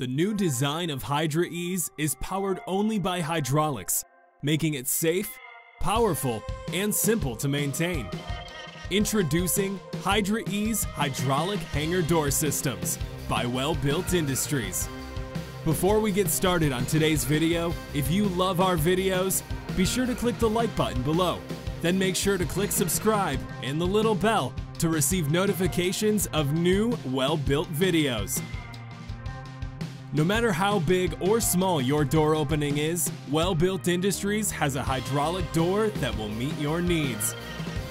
The new design of Hydra-Eze is powered only by hydraulics, making it safe, powerful, and simple to maintain. Introducing Hydra-Eze Hydraulic Hanger Door Systems by Well Bilt Industries. Before we get started on today's video, if you love our videos, be sure to click the like button below. Then make sure to click subscribe and the little bell to receive notifications of new well-built videos. No matter how big or small your door opening is, Well Bilt Industries has a hydraulic door that will meet your needs.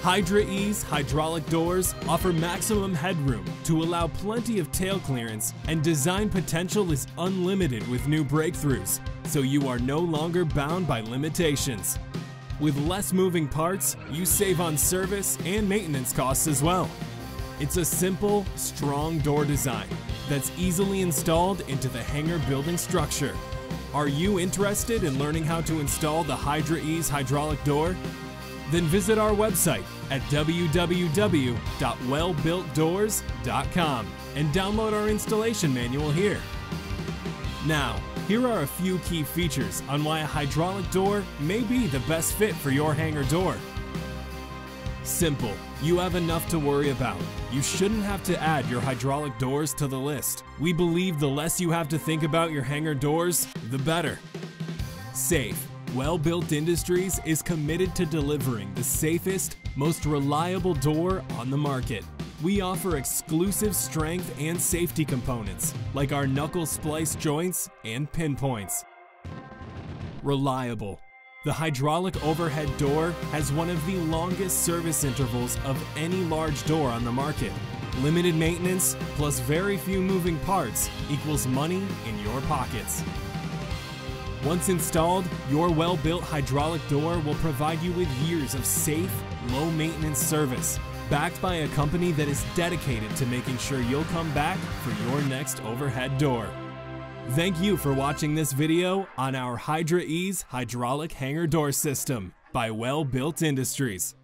Hydra-Eze hydraulic doors offer maximum headroom to allow plenty of tail clearance, and design potential is unlimited with new breakthroughs, so you are no longer bound by limitations. With less moving parts, you save on service and maintenance costs as well. It's a simple, strong door design that's easily installed into the hangar building structure. Are you interested in learning how to install the Hydra-Eze hydraulic door? Then visit our website at www.wellbiltdoors.com and download our installation manual here. Now, here are a few key features on why a hydraulic door may be the best fit for your hangar door. Simple. You have enough to worry about. You shouldn't have to add your hydraulic doors to the list. We believe the less you have to think about your hangar doors, the better. Safe. Well Bilt Industries is committed to delivering the safest, most reliable door on the market. We offer exclusive strength and safety components, like our knuckle splice joints and pinpoints. Reliable. The hydraulic overhead door has one of the longest service intervals of any large door on the market. Limited maintenance plus very few moving parts equals money in your pockets. Once installed, your well-built hydraulic door will provide you with years of safe, low-maintenance service, backed by a company that is dedicated to making sure you'll come back for your next overhead door. Thank you for watching this video on our Hydra-Eze Hydraulic Hanger Door System by Well Bilt Industries.